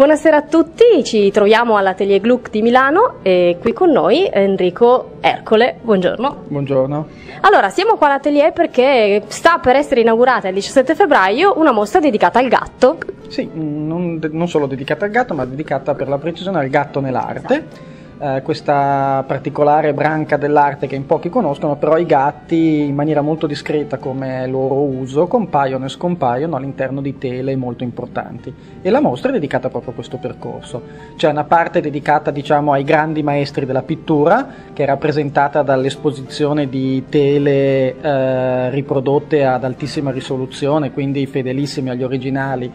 Buonasera a tutti, ci troviamo all'Atelier Gluck di Milano e qui con noi Enrico Ercole, buongiorno. Buongiorno. Allora, siamo qua all'Atelier perché sta per essere inaugurata il 17 febbraio una mostra dedicata al gatto. Sì, non solo dedicata al gatto, ma dedicata per la precisione al gatto nell'arte. Esatto. Questa particolare branca dell'arte che in pochi conoscono, però i gatti in maniera molto discreta come loro uso compaiono e scompaiono all'interno di tele molto importanti e la mostra è dedicata proprio a questo percorso. C'è una parte dedicata, diciamo, ai grandi maestri della pittura che è rappresentata dall'esposizione di tele riprodotte ad altissima risoluzione, quindi fedelissime agli originali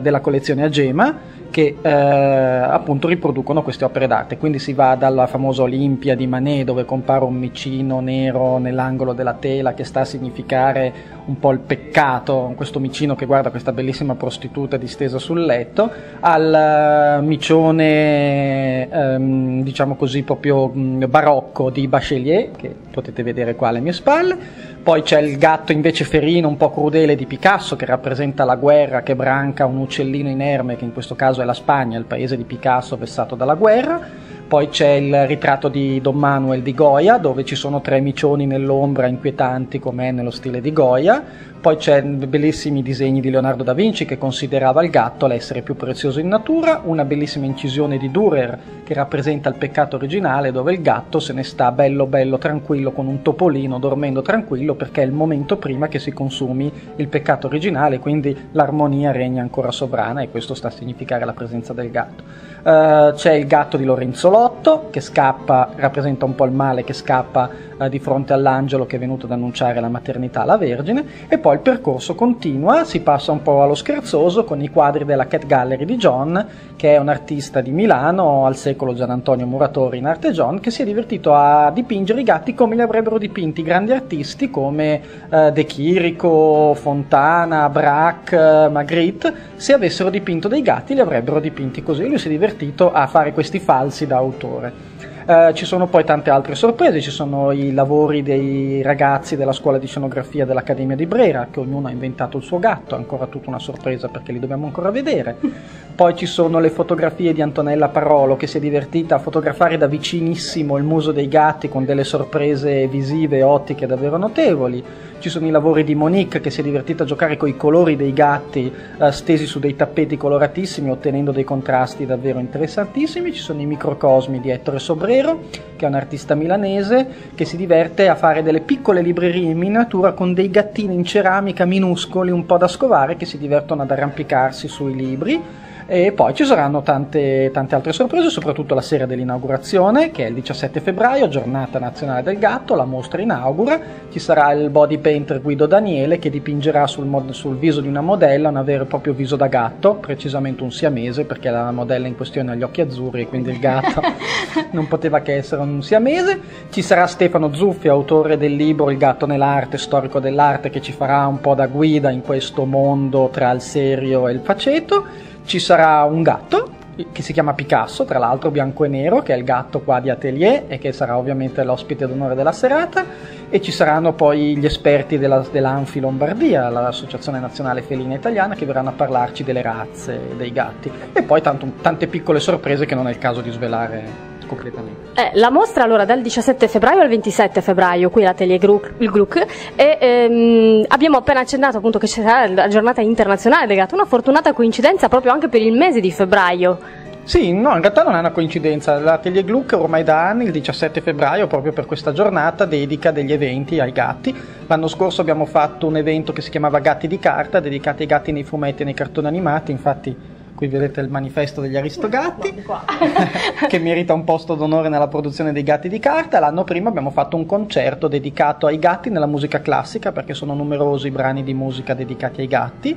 della collezione Agema, che appunto riproducono queste opere d'arte, quindi si va dalla famosa Olimpia di Manet dove compare un micino nero nell'angolo della tela che sta a significare un po' il peccato, questo micino che guarda questa bellissima prostituta distesa sul letto, al micione diciamo così proprio barocco di Bachelier che potete vedere qua alle mie spalle, poi c'è il gatto invece ferino un po' crudele di Picasso che rappresenta la guerra, che branca un uccellino inerme che in questo caso è la Spagna, il paese di Picasso vessato dalla guerra. Poi c'è il ritratto di Don Manuel di Goya dove ci sono tre micioni nell'ombra inquietanti come è nello stile di Goya. Poi c'è bellissimi disegni di Leonardo da Vinci che considerava il gatto l'essere più prezioso in natura, una bellissima incisione di Durer che rappresenta il peccato originale dove il gatto se ne sta bello bello tranquillo con un topolino dormendo tranquillo perché è il momento prima che si consumi il peccato originale, quindi l'armonia regna ancora sovrana e questo sta a significare la presenza del gatto. C'è il gatto di Lorenzo Lotto che scappa, rappresenta un po' il male che scappa di fronte all'angelo che è venuto ad annunciare la maternità alla Vergine e poi il percorso continua, si passa un po' allo scherzoso con i quadri della Cat Gallery di John, che è un artista di Milano al secolo Gian Antonio Muratori in arte John, che si è divertito a dipingere i gatti come li avrebbero dipinti grandi artisti come De Chirico, Fontana, Braque, Magritte. Se avessero dipinto dei gatti li avrebbero dipinti così, lui si è divertito a fare questi falsi da autore. Ci sono poi tante altre sorprese, ci sono i lavori dei ragazzi della scuola di scenografia dell'Accademia di Brera che ognuno ha inventato il suo gatto, è ancora tutta una sorpresa perché li dobbiamo ancora vedere. Poi ci sono le fotografie di Antonella Parolo che si è divertita a fotografare da vicinissimo il muso dei gatti con delle sorprese visive e ottiche davvero notevoli. Ci sono i lavori di Monique che si è divertita a giocare con i colori dei gatti stesi su dei tappeti coloratissimi ottenendo dei contrasti davvero interessantissimi. Ci sono i microcosmi di Ettore Sobrero che è un artista milanese che si diverte a fare delle piccole librerie in miniatura con dei gattini in ceramica minuscoli un po' da scovare che si divertono ad arrampicarsi sui libri. E poi ci saranno tante altre sorprese, soprattutto la sera dell'inaugurazione che è il 17 febbraio, giornata nazionale del gatto, la mostra inaugura, ci sarà il body painter Guido Daniele che dipingerà sul viso di una modella un vero e proprio viso da gatto, precisamente un siamese perché la modella in questione ha gli occhi azzurri e quindi il gatto non poteva che essere un siamese. Ci sarà Stefano Zuffi, autore del libro Il gatto nell'arte, storico dell'arte, che ci farà un po' da guida in questo mondo tra il serio e il faceto. Ci sarà un gatto che si chiama Picasso, tra l'altro bianco e nero, che è il gatto qua di Atelier e che sarà ovviamente l'ospite d'onore della serata, e ci saranno poi gli esperti dell'Anfi Lombardia, l'Associazione Nazionale Felina Italiana, che verranno a parlarci delle razze dei gatti e poi tante piccole sorprese che non è il caso di svelare completamente. La mostra allora dal 17 febbraio al 27 febbraio qui all'Atelier Gluck e abbiamo appena accennato appunto che ci sarà la giornata internazionale del gatto, una fortunata coincidenza proprio anche per il mese di febbraio. Sì, no, in realtà non è una coincidenza, l'Atelier Gluck ormai da anni il 17 febbraio proprio per questa giornata dedica degli eventi ai gatti. L'anno scorso abbiamo fatto un evento che si chiamava Gatti di carta, dedicato ai gatti nei fumetti e nei cartoni animati, infatti qui vedete il manifesto degli Aristogatti che merita un posto d'onore nella produzione dei gatti di carta. L'anno prima abbiamo fatto un concerto dedicato ai gatti nella musica classica perché sono numerosi i brani di musica dedicati ai gatti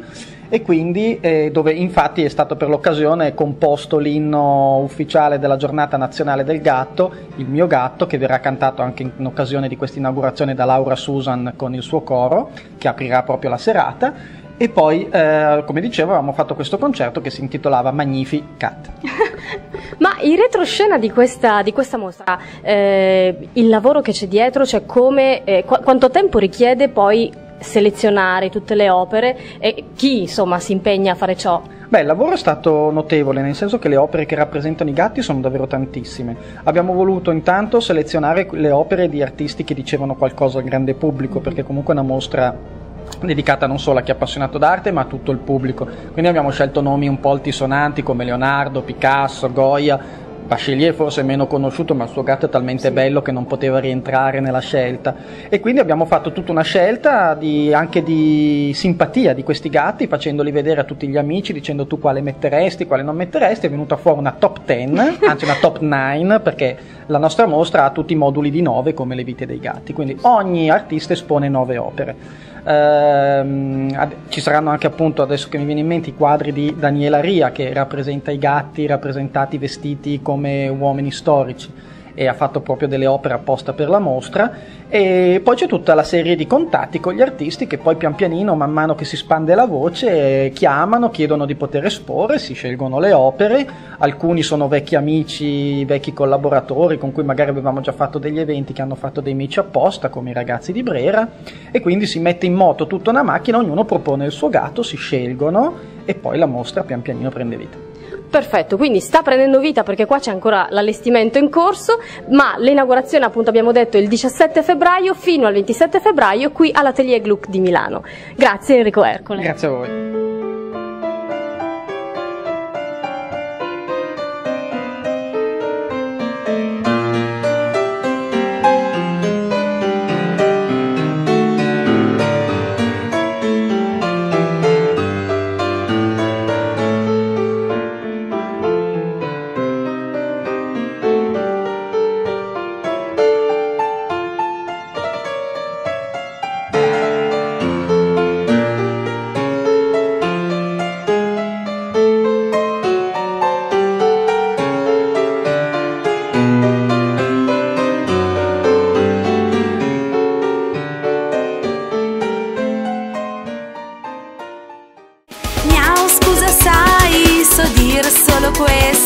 e quindi dove infatti è stato per l'occasione composto l'inno ufficiale della giornata nazionale del gatto, Il mio gatto, che verrà cantato anche in occasione di questa inaugurazione da Laura Susan con il suo coro che aprirà proprio la serata. E poi, come dicevo, avevamo fatto questo concerto che si intitolava Magnificat. Ma in retroscena di questa mostra, il lavoro che c'è dietro, cioè come, quanto tempo richiede poi selezionare tutte le opere e chi insomma si impegna a fare ciò? Beh, il lavoro è stato notevole, nel senso che le opere che rappresentano i gatti sono davvero tantissime. Abbiamo voluto intanto selezionare le opere di artisti che dicevano qualcosa al grande pubblico, perché comunque è una mostra dedicata non solo a chi è appassionato d'arte ma a tutto il pubblico, quindi abbiamo scelto nomi un po' altisonanti come Leonardo, Picasso, Goya. Bachelier forse è meno conosciuto, ma il suo gatto è talmente bello che non poteva rientrare nella scelta, e quindi abbiamo fatto tutta una scelta anche di simpatia di questi gatti, facendoli vedere a tutti gli amici, dicendo tu quale metteresti, quale non metteresti. È venuta fuori una top 10, anzi una top 9, perché la nostra mostra ha tutti i moduli di 9 come le vite dei gatti, quindi ogni artista espone 9 opere. Ci saranno anche, appunto, adesso che mi viene in mente, i quadri di Daniela Ria, che rappresenta i gatti rappresentati vestiti come uomini storici, e ha fatto proprio delle opere apposta per la mostra. E poi c'è tutta la serie di contatti con gli artisti che poi pian pianino, man mano che si spande la voce, chiamano, chiedono di poter esporre, si scelgono le opere. Alcuni sono vecchi amici, vecchi collaboratori con cui magari avevamo già fatto degli eventi, che hanno fatto dei mici apposta, come i ragazzi di Brera, e quindi si mette in moto tutta una macchina, ognuno propone il suo gatto, si scelgono e poi la mostra pian pianino prende vita. Perfetto, quindi sta prendendo vita, perché qua c'è ancora l'allestimento in corso, ma l'inaugurazione, appunto, abbiamo detto il 17 febbraio fino al 27 febbraio qui all'Atelier Gluck di Milano. Grazie Enrico Ercole. Grazie a voi. Solo questo.